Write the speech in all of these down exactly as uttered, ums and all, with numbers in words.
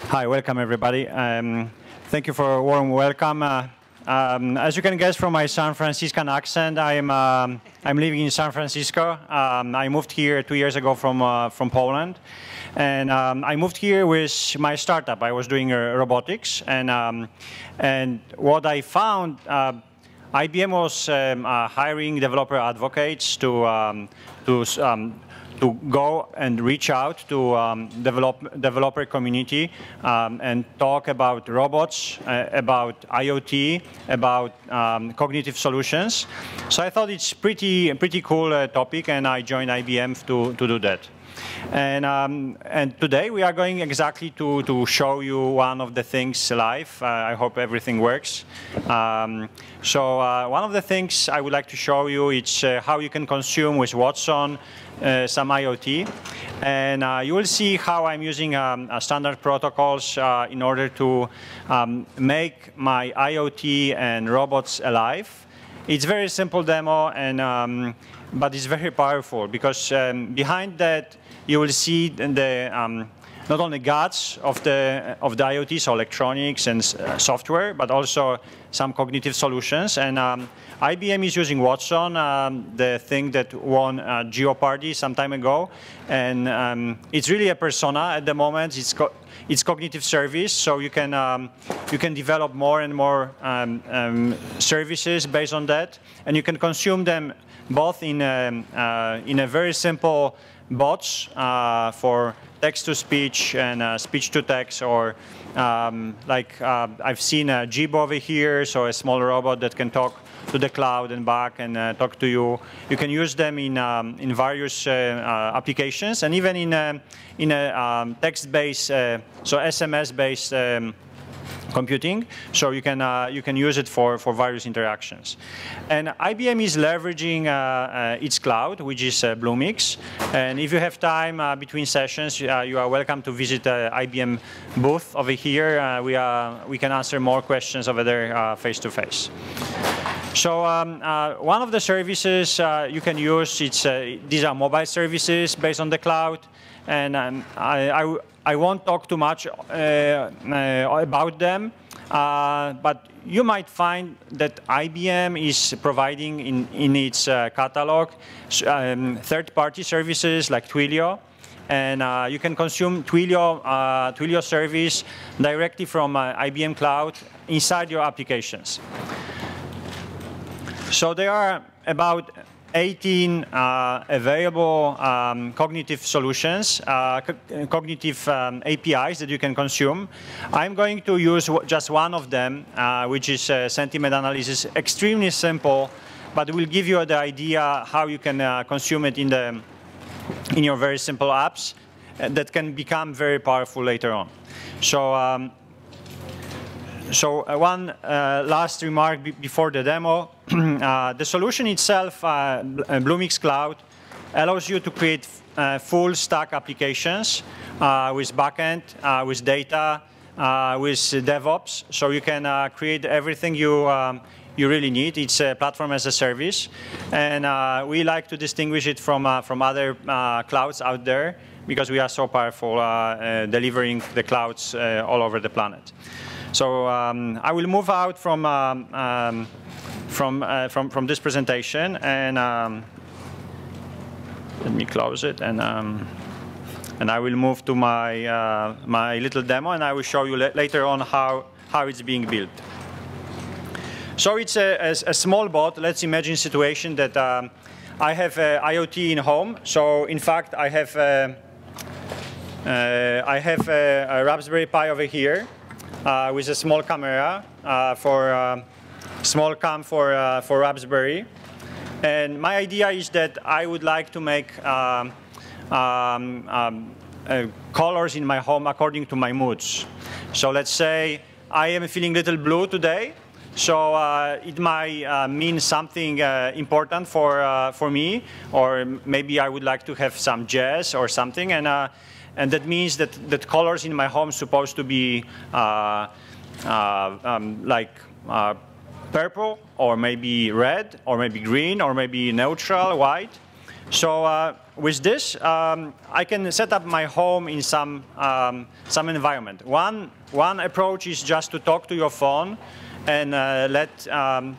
Hi, welcome everybody. Um, thank you for a warm welcome. Uh, um, as you can guess from my San Franciscan accent, I'm um, I'm living in San Francisco. Um, I moved here two years ago from uh, from Poland, and um, I moved here with my startup. I was doing uh, robotics, and um, and what I found, uh, I B M was um, uh, hiring developer advocates to um, to um, to go and reach out to um, develop, developer community um, and talk about robots, uh, about IoT, about um, cognitive solutions. So I thought it's pretty pretty cool uh, topic, and I joined I B M to, to do that. And, um, and today we are going exactly to, to show you one of the things live. Uh, I hope everything works. Um, so uh, one of the things I would like to show you is uh, how you can consume with Watson uh, some IoT. And uh, you will see how I'm using um, uh, standard protocols uh, in order to um, make my IoT and robots alive. It's a very simple demo, and, um, but it's very powerful because um, behind that you will see the, um, not only guts of the, of the IoT, so electronics and uh, software, but also some cognitive solutions. And um, I B M is using Watson, um, the thing that won uh, Jeopardy some time ago. And um, it's really a persona at the moment. It's co It's cognitive service, so you can um, you can develop more and more um, um, services based on that, and you can consume them both in a, uh, in a very simple bots uh, for text to speech and uh, speech to text, or um, like uh, I've seen a Jeep over here, so a small robot that can talk to the cloud and back and uh, talk to you. You can use them in um, in various uh, uh, applications, and even in a, in a um, text-based, uh, so S M S-based um, computing. So you can uh, you can use it for for various interactions. And I B M is leveraging uh, uh, its cloud, which is uh, Bluemix. And if you have time uh, between sessions, uh, you are welcome to visit uh, I B M booth over here. Uh, we are we can answer more questions over there uh, face to face. So um, uh, one of the services uh, you can use, it's, uh, these are mobile services based on the cloud. And um, I, I, I won't talk too much uh, uh, about them, uh, but you might find that I B M is providing in, in its uh, catalog um, third-party services like Twilio. And uh, you can consume Twilio, uh, Twilio service directly from uh, I B M Cloud inside your applications. So there are about eighteen uh, available um, cognitive solutions, uh, co cognitive um, A P Is that you can consume. I'm going to use just one of them, uh, which is uh, sentiment analysis. Extremely simple, but will give you the idea how you can uh, consume it in, the, in your very simple apps that can become very powerful later on. So. Um, So uh, one uh, last remark b before the demo. uh, the solution itself, uh, Bluemix Cloud, allows you to create uh, full stack applications uh, with backend, uh, with data, uh, with DevOps. So you can uh, create everything you, um, you really need. It's a platform as a service. And uh, we like to distinguish it from, uh, from other uh, clouds out there because we are so powerful uh, uh, delivering the clouds uh, all over the planet. So um, I will move out from um, um, from, uh, from from this presentation, and um, let me close it, and um, and I will move to my uh, my little demo, and I will show you later on how how it's being built. So it's a, a, a small bot. Let's imagine a situation that um, I have uh, IoT in home. So in fact, I have uh, uh, I have a, a Raspberry Pi over here. Uh, with a small camera uh, for uh, small cam for uh, for Raspberry, and my idea is that I would like to make um, um, um, uh, colors in my home according to my moods. So let's say I am feeling a little blue today, so uh, it might uh, mean something uh, important for uh, for me, or maybe I would like to have some jazz or something, and. Uh, And that means that, that colors in my home supposed to be uh, uh, um, like uh, purple, or maybe red, or maybe green, or maybe neutral, white. So uh, with this, um, I can set up my home in some um, some environment. One one approach is just to talk to your phone and uh, let um,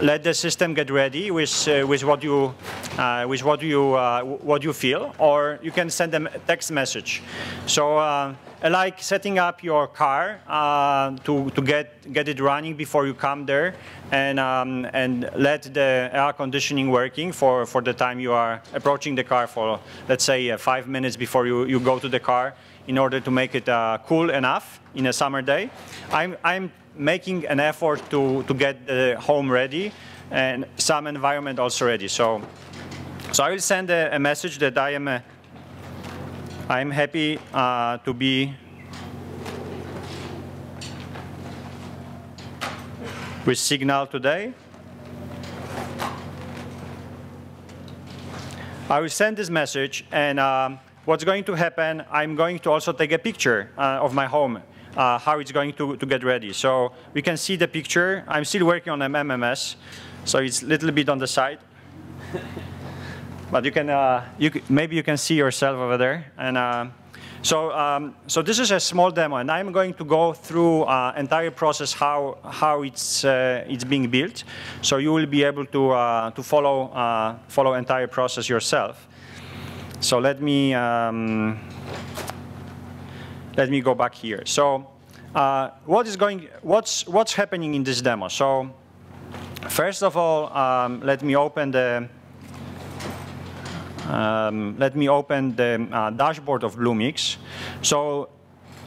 let the system get ready with uh, with what you uh, with what you uh, what you feel, or you can send them a text message. So uh, like setting up your car uh, to to get get it running before you come there, and um, and let the air conditioning working for for the time you are approaching the car for, let's say, uh, five minutes before you you go to the car, in order to make it uh, cool enough in a summer day. I'm I'm. making an effort to, to get the home ready and some environment also ready. So, so I will send a, a message that I am, a, I am happy uh, to be with Signal today. I will send this message, and um, what's going to happen, I'm going to also take a picture uh, of my home. Uh, how it's going to, to get ready. So we can see the picture. I'm still working on an M M S, so it's a little bit on the side. But you can, uh, you c maybe you can see yourself over there. And uh, so, um, so this is a small demo, and I'm going to go through uh, entire process how how it's uh, it's being built. So you will be able to uh, to follow uh, follow entire process yourself. So let me. Um, Let me go back here. So, uh, what is going? What's what's happening in this demo? So, first of all, um, let me open the um, let me open the uh, dashboard of Bluemix. So,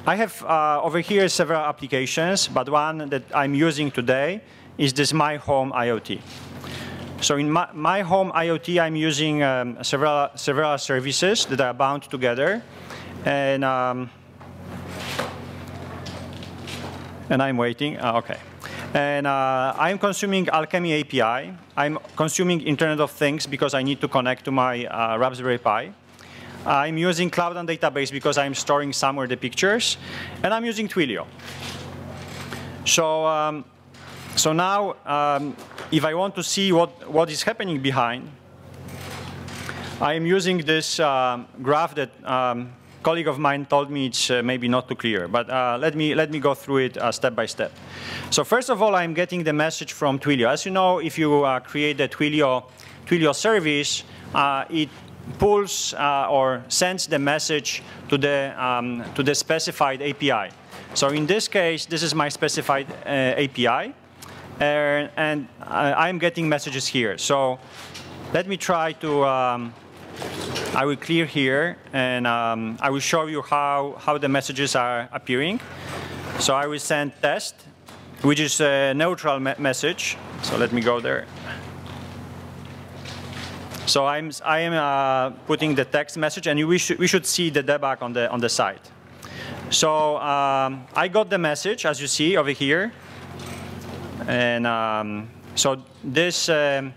I have uh, over here several applications, but one that I'm using today is this My Home IoT. So in my, my Home IoT, I'm using um, several several services that are bound together, and um, And I'm waiting. Uh, okay. And uh, I'm consuming Alchemy A P I. I'm consuming Internet of Things because I need to connect to my uh, Raspberry Pi. I'm using Cloudant database because I'm storing somewhere the pictures, and I'm using Twilio. So, um, so now, um, if I want to see what what is happening behind, I am using this um, graph that. Um, A colleague of mine told me it's uh, maybe not too clear, but uh, let me let me go through it uh, step by step. So first of all, I'm getting the message from Twilio. As you know, if you uh, create a Twilio Twilio service, uh, it pulls uh, or sends the message to the um, to the specified A P I. So in this case, this is my specified uh, A P I, and, and I'm getting messages here. So let me try to. Um, I will clear here, and um, I will show you how, how the messages are appearing. So I will send test, which is a neutral me message. So let me go there. So I'm, I am uh, putting the text message, and we, sh we should see the debug on the, on the side. So um, I got the message, as you see over here. And um, so this, um,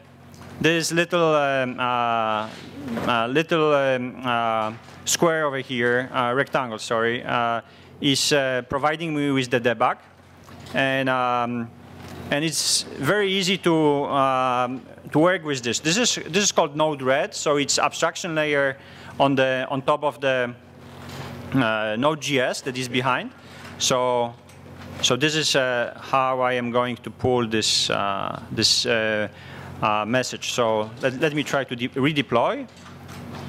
this little um, uh, Uh, little um, uh, square over here, uh, rectangle, sorry, uh, is uh, providing me with the debug, and um, and it's very easy to um, to work with this. This is this is called Node Red, so it's abstraction layer on the on top of the uh, Node J S that is behind. So so this is uh, how I am going to pull this uh, this. Uh, Uh, message. So let, let me try to redeploy.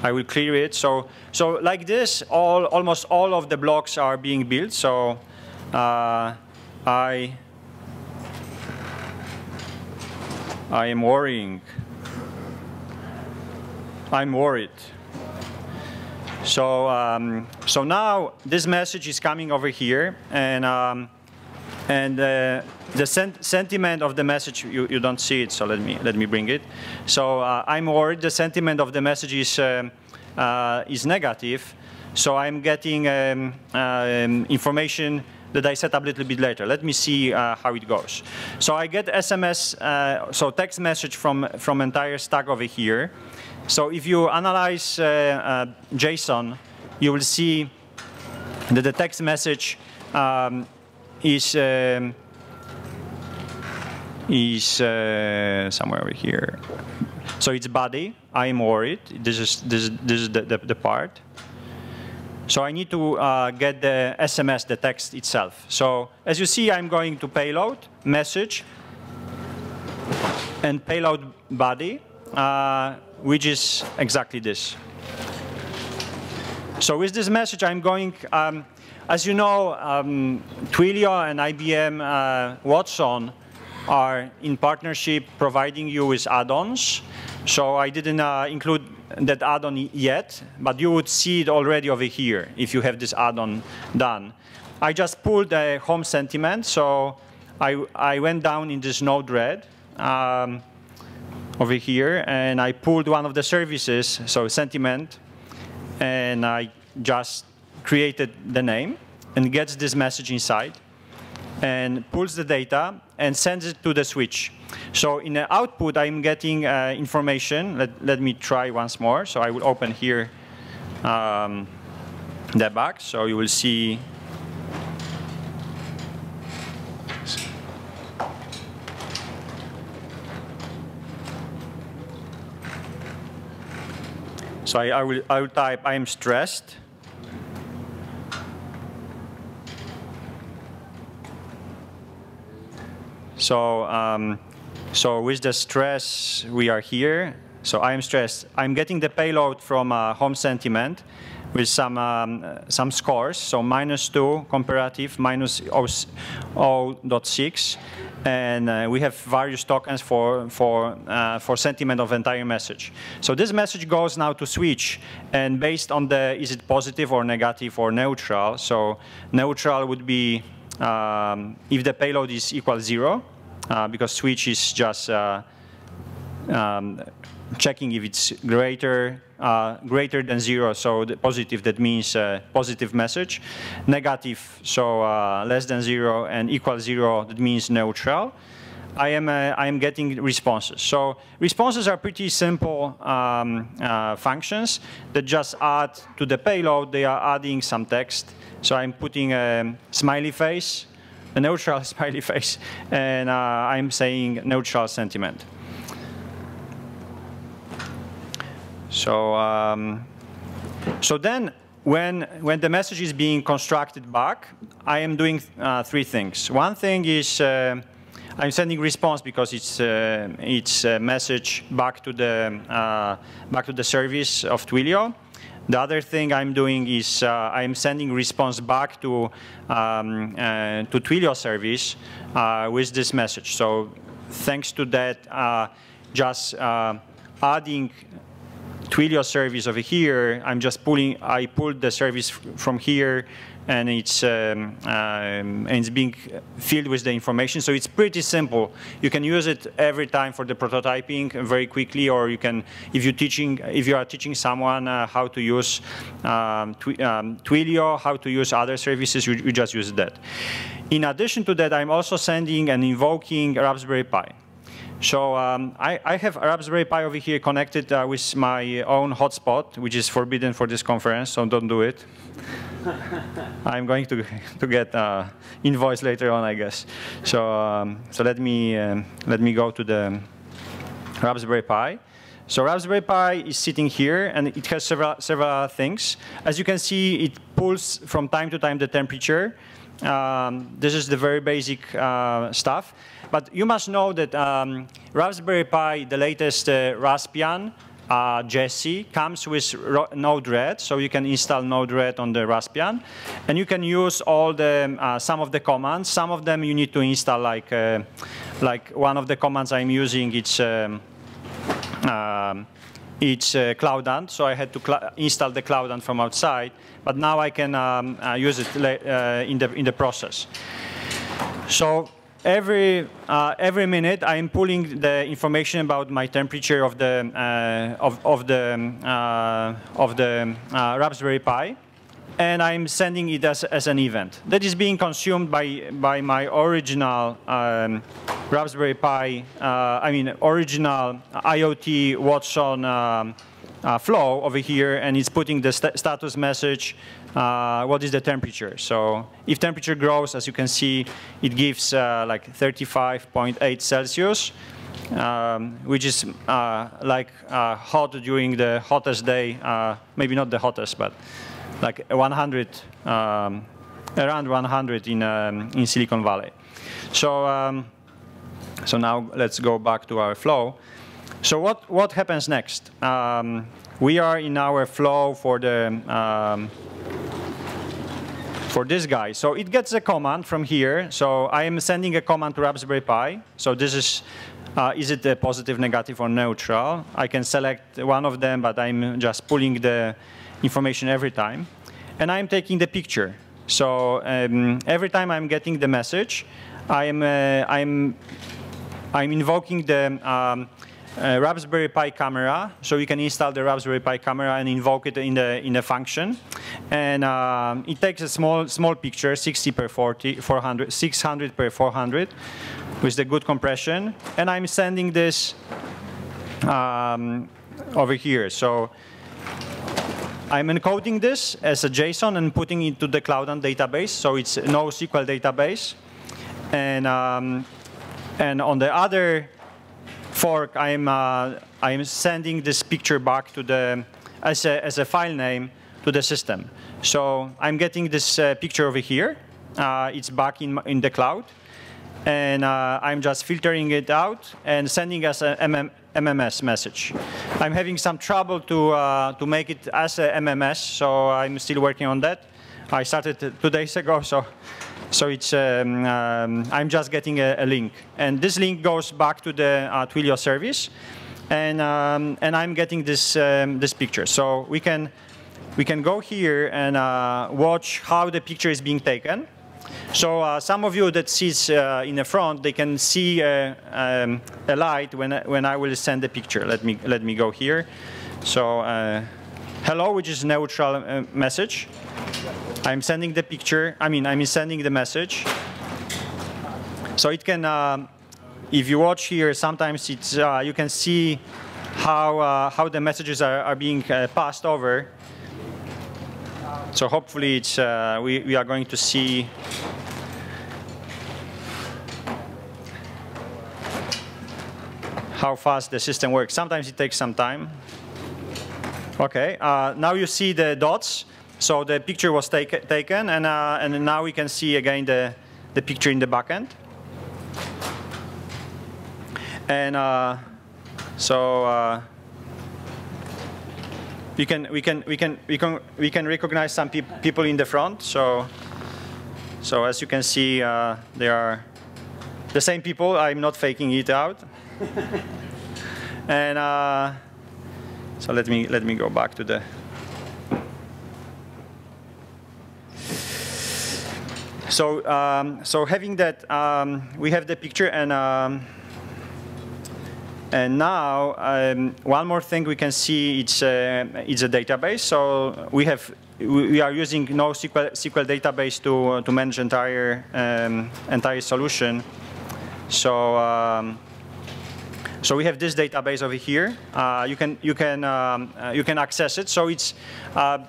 I will clear it. So so like this, all almost all of the blocks are being built. So uh, I I am worrying. I'm worried. So um, so now this message is coming over here, and. Um, And uh, the sen sentiment of the message, you, you don't see it, so let me let me bring it. So uh, I'm worried. The sentiment of the message is um, uh, is negative. So I'm getting um, um, information that I set up a little bit later. Let me see uh, how it goes. So I get S M S, uh, so text message from from entire stack over here. So if you analyze uh, uh, JSON, you will see that the text message. Um, is um, is uh, somewhere over here. So it's body. I am worried. This is this this is the, the, the part. So I need to uh, get the S M S, the text itself. So as you see, I'm going to payload, message, and payload body, uh, which is exactly this. So with this message, I'm going, um, as you know, um, Twilio and I B M uh, Watson are in partnership providing you with add-ons. So I didn't uh, include that add-on yet, but you would see it already over here if you have this add-on done. I just pulled a home sentiment, so I, I went down in this Node Red um, over here, and I pulled one of the services, so sentiment, and I just created the name and gets this message inside and pulls the data and sends it to the switch. So in the output, I'm getting uh, information. Let, let me try once more. So I will open here um, the box. So you will see. So I, I, will, I will type, I am stressed. So, um, so with the stress, we are here. So I am stressed. I'm getting the payload from uh, home sentiment with some um, some scores. So minus two comparative, minus zero point six, and uh, we have various tokens for for uh, for sentiment of entire message. So this message goes now to switch, and based on the is it positive or negative or neutral. So neutral would be um, if the payload is equal zero. Uh, because switch is just uh, um, checking if it's greater uh, greater than zero, so the positive, that means uh, positive message. Negative, so uh, less than zero, and equal zero, that means neutral. I am, uh, I am getting responses. So responses are pretty simple um, uh, functions that just add to the payload. They are adding some text. So I'm putting a smiley face, a neutral smiley face, and uh, I'm saying neutral sentiment. So, um, so then, when when the message is being constructed back, I am doing uh, three things. One thing is uh, I'm sending response because it's uh, it's a message back to the uh, back to the service of Twilio. The other thing I'm doing is uh, I'm sending response back to um, uh, to Twilio service uh, with this message. So thanks to that, uh, just uh, adding Twilio service over here, I'm just pulling. I pulled the service from here, and it's um, um, and it's being filled with the information. So it's pretty simple. You can use it every time for the prototyping very quickly, or you can, if you teaching, if you are teaching someone uh, how to use um, tw um, Twilio, how to use other services, you, you just use that. In addition to that, I'm also sending and invoking Raspberry Pi. So um, I, I have Raspberry Pi over here connected uh, with my own hotspot, which is forbidden for this conference, so don't do it. I'm going to, to get uh, invoice later on, I guess. So, um, so let, me, um, let me go to the Raspberry Pi. So Raspberry Pi is sitting here, and it has several, several things. As you can see, it pulls from time to time the temperature. Um, this is the very basic uh, stuff. But you must know that um, Raspberry Pi, the latest uh, Raspbian, uh, Jessie, comes with Node Red, so you can install Node Red on the Raspbian, and you can use all the uh, some of the commands. Some of them you need to install, like uh, like one of the commands I'm using. It's um, um, it's uh, Cloudant, so I had to cl install the Cloudant from outside. But now I can um, uh, use it uh, in the in the process. So. Every uh, every minute, I am pulling the information about my temperature of the uh, of of the uh, of the uh, Raspberry Pi, and I'm sending it as as an event that is being consumed by by my original um, Raspberry Pi. Uh, I mean, original IoT Watson um, uh, flow over here, and it's putting the st status message. Uh, what is the temperature? So if temperature grows, as you can see, it gives uh, like thirty-five point eight Celsius. um, which is uh, like uh, hot during the hottest day, uh, maybe not the hottest, but like one hundred, um, around one hundred in, um, in Silicon Valley. So, um, so now let's go back to our flow. So what, what happens next? Um, we are in our flow for the um, for this guy. So it gets a command from here. So I am sending a command to Raspberry Pi. So this is, uh, is it a positive, negative, or neutral? I can select one of them, but I'm just pulling the information every time. And I'm taking the picture. So um, every time I'm getting the message, I'm, uh, I'm, I'm invoking the um, uh, Raspberry Pi camera. So you can install the Raspberry Pi camera and invoke it in the, in the function. And um, it takes a small, small picture, sixty by forty, four hundred, six hundred by four hundred, with the good compression. And I'm sending this um, over here. So I'm encoding this as a JSON and putting it to the Cloudant database. So it's a NoSQL database. And, um, and on the other fork, I'm, uh, I'm sending this picture back to the, as a, as a file name to the system. So I'm getting this uh, picture over here. Uh, it's back in, in the cloud. And uh, I'm just filtering it out and sending us an M M S message. I'm having some trouble to, uh, to make it as a M M S, so I'm still working on that. I started two days ago, so, so it's, um, um, I'm just getting a, a link. And this link goes back to the uh, Twilio service, and, um, and I'm getting this, um, this picture. So we can, we can go here and uh, watch how the picture is being taken. So uh, some of you that sits uh, in the front, they can see uh, um, a light when when I will send the picture. Let me let me go here. So uh, hello, which is neutral uh, message. I'm sending the picture. I mean, I'm sending the message. So it can, um, if you watch here, sometimes it's uh, you can see how uh, how the messages are, are being uh, passed over. So hopefully it's, uh, we, we are going to see how fast the system works. Sometimes it takes some time. OK, uh, now you see the dots. So the picture was take, taken, and, uh, and now we can see again the, the picture in the back end. And uh, so uh, We can we can we can we can we can recognize some pe people in the front. So, so as you can see, uh, they are the same people. I'm not faking it out. And uh, so let me let me go back to the. So um, so having that, um, we have the picture and. Um, And now, um, one more thing we can see, it's a, it's a database. So we have we are using NoSQL database to to manage entire um, entire solution. So um, so we have this database over here. Uh, you can you can um, uh, you can access it. So it's. Uh,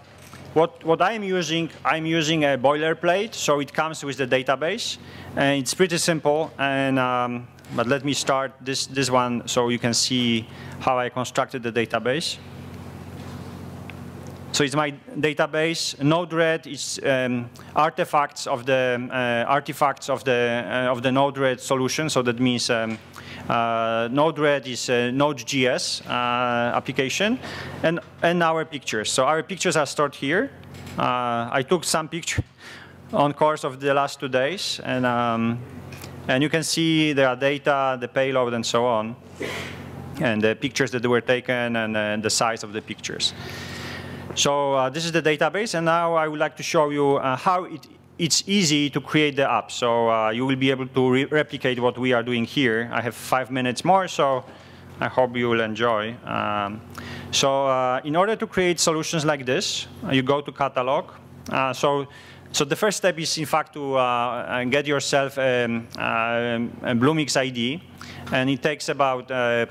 What, what I'm using, I'm using a boilerplate, so it comes with the database, and it's pretty simple. And um, but let me start this this one so you can see how I constructed the database. So it's my database. Node Red is um, artifacts of the uh, artifacts of the uh, of the Node Red solution. So that means um, uh, Node Red is a Node.js uh, application, and and our pictures. So our pictures are stored here. Uh, I took some pictures on course of the last two days, and um, and you can see there are data, the payload, and so on, and the pictures that were taken, and, and the size of the pictures. So uh, this is the database, and now I would like to show you uh, how it, it's easy to create the app. So uh, you will be able to re replicate what we are doing here. I have five minutes more, so I hope you will enjoy. Um, so uh, in order to create solutions like this, you go to catalog. Uh, so, so the first step is, in fact, to uh, get yourself a, a Bluemix I D, and it takes about a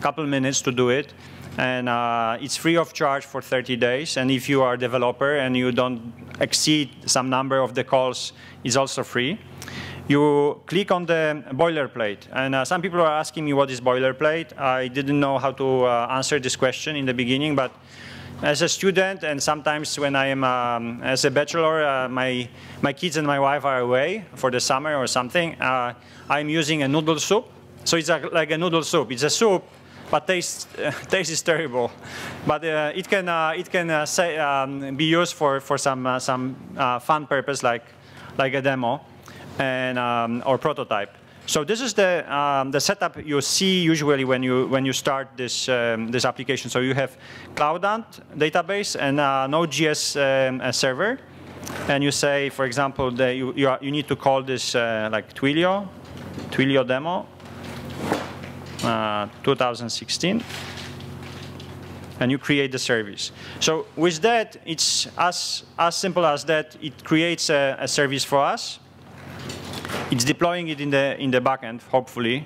couple minutes to do it. And uh, it's free of charge for thirty days. And if you are a developer and you don't exceed some number of the calls, it's also free. You click on the boilerplate. And uh, some people are asking me what is boilerplate. I didn't know how to uh, answer this question in the beginning, but as a student, and sometimes when I am um, as a bachelor, uh, my, my kids and my wife are away for the summer or something, uh, I'm using a noodle soup. So it's a, like a noodle soup. It's a soup, but taste, uh, taste is terrible. But uh, it can, uh, it can uh, say, um, be used for, for some, uh, some uh, fun purpose, like, like a demo and, um, or prototype. So this is the, um, the setup you see usually when you, when you start this, um, this application. So you have Cloudant database and uh, Node.js um, a server. And you say, for example, the, you, you, are, you need to call this uh, like Twilio, Twilio demo uh, two thousand sixteen. And you create the service. So with that, it's as, as simple as that. It creates a, a service for us. It's deploying it in the in the backend, hopefully.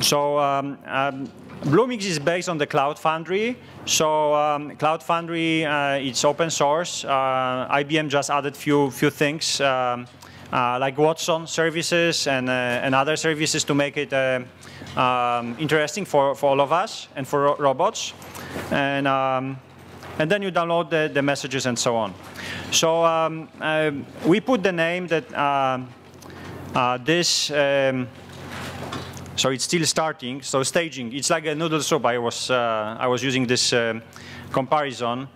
So um, um, Bluemix is based on the Cloud Foundry. So um, Cloud Foundry, uh, it's open source. Uh, I B M just added few few things um, uh, like Watson services and uh, and other services to make it Uh, Um, interesting for, for all of us and for ro robots. And, um, and then you download the, the messages and so on. So um, uh, we put the name that uh, uh, this, um, so it's still starting, so staging. It's like a noodle soup. I was, uh, I was using this um, comparison.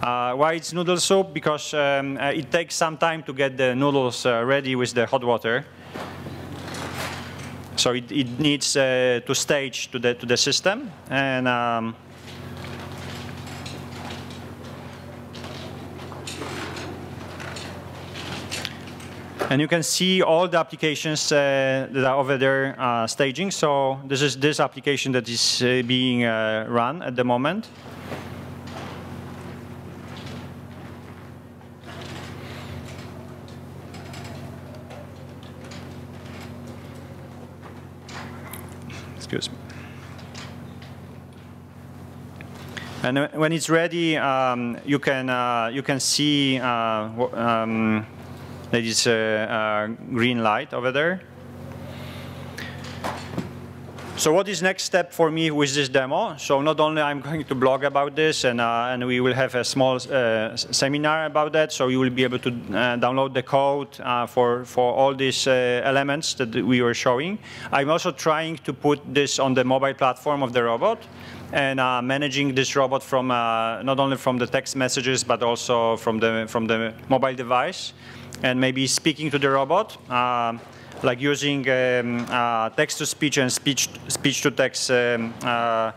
Uh, why it's noodle soup? Because um, uh, it takes some time to get the noodles uh, ready with the hot water. So it, it needs uh, to stage to the to the system, and um, and you can see all the applications uh, that are over there uh, staging. So this is this application that is uh, being uh, run at the moment. And when it's ready, um, you can uh, you can see uh, um, that it's a, a green light over there. So what is next step for me with this demo? So not only I'm going to blog about this, and uh, and we will have a small uh, seminar about that. So you will be able to uh, download the code uh, for for all these uh, elements that we were showing. I'm also trying to put this on the mobile platform of the robot, and uh, managing this robot from uh, not only from the text messages but also from the from the mobile device, and maybe speaking to the robot. Uh, like using um, uh, text-to-speech and speech, speech-to-text um, uh,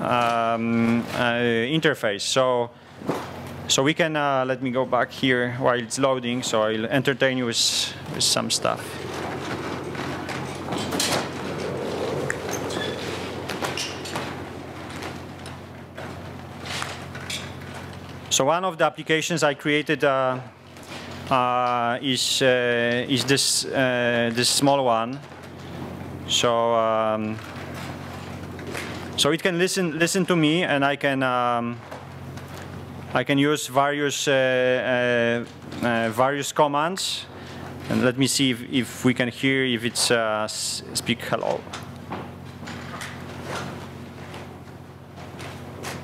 um, uh, interface. So, so we can, uh, let me go back here while it's loading, so I'll entertain you with, with some stuff. So one of the applications I created uh, Uh, is uh, is this uh, this small one? So um, so it can listen listen to me, and I can um, I can use various uh, uh, uh, various commands. And let me see if if we can hear if it's uh, speak hello.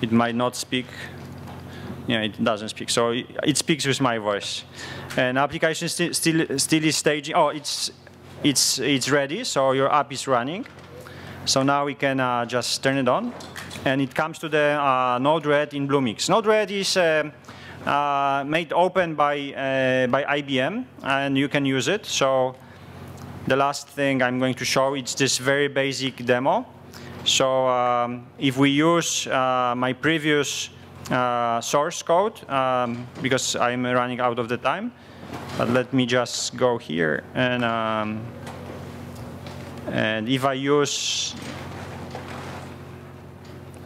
It might not speak. Yeah, it doesn't speak. So it, it speaks with my voice. And application st still still is staging. Oh, it's it's it's ready. So your app is running. So now we can uh, just turn it on, and it comes to the uh, Node Red in Bluemix. Node Red is uh, uh, made open by uh, by I B M, and you can use it. So the last thing I'm going to show is this very basic demo. So um, if we use uh, my previous Uh, source code, um, because I'm running out of the time. But let me just go here, and um, and if I use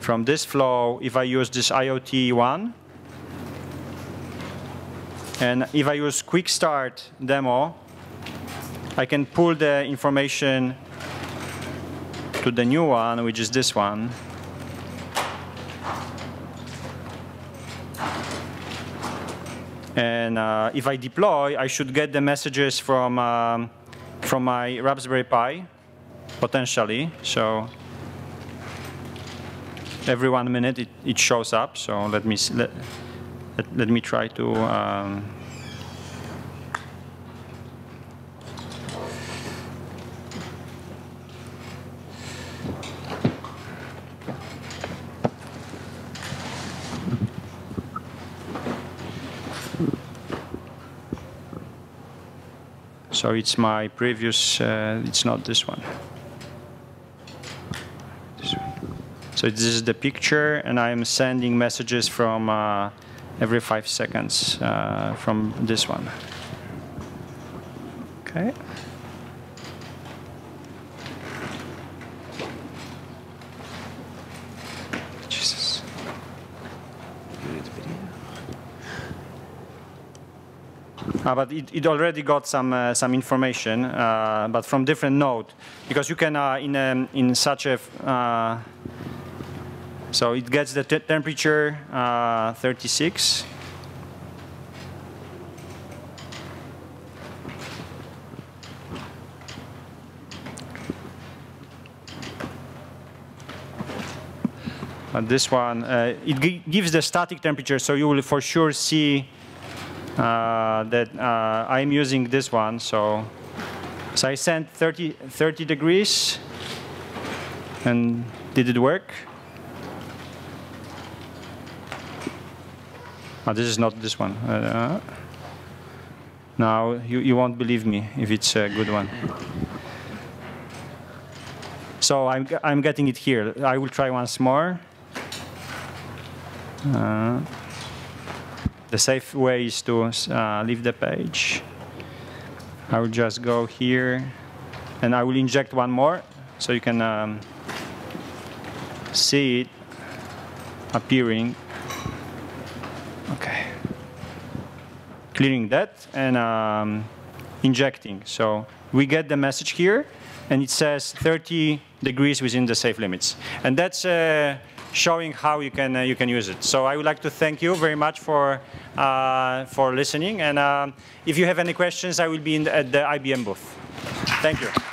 from this flow, if I use this IoT one, and if I use quick start demo, I can pull the information to the new one, which is this one. And uh, if I deploy, I should get the messages from um, from my Raspberry Pi, potentially. So every one minute it, it shows up. So let me let, let, let me try to. Um, So it's my previous, uh, it's not this one. So this is the picture, and I'm sending messages from uh, every five seconds uh, from this one. Okay. Uh, but it, it already got some uh, some information, uh, but from different node, because you can uh, in um, in such a uh, so it gets the t temperature uh, thirty-six. And this one uh, it g gives the static temperature, so you will for sure see. Uh, that uh, I'm using this one, so so I sent thirty degrees, and did it work? Oh, this is not this one. Uh, now you you won't believe me if it's a good one. So I'm I'm getting it here. I will try once more. Uh, The safe way is to uh, leave the page. I will just go here, and I will inject one more, so you can um, see it appearing. Okay. Clearing that and um, injecting. So we get the message here, and it says thirty degrees within the safe limits, and that's. Uh, showing how you can uh, you can use it. So I would like to thank you very much for uh, for listening. And um, if you have any questions, I will be in the, at the I B M booth. Thank you.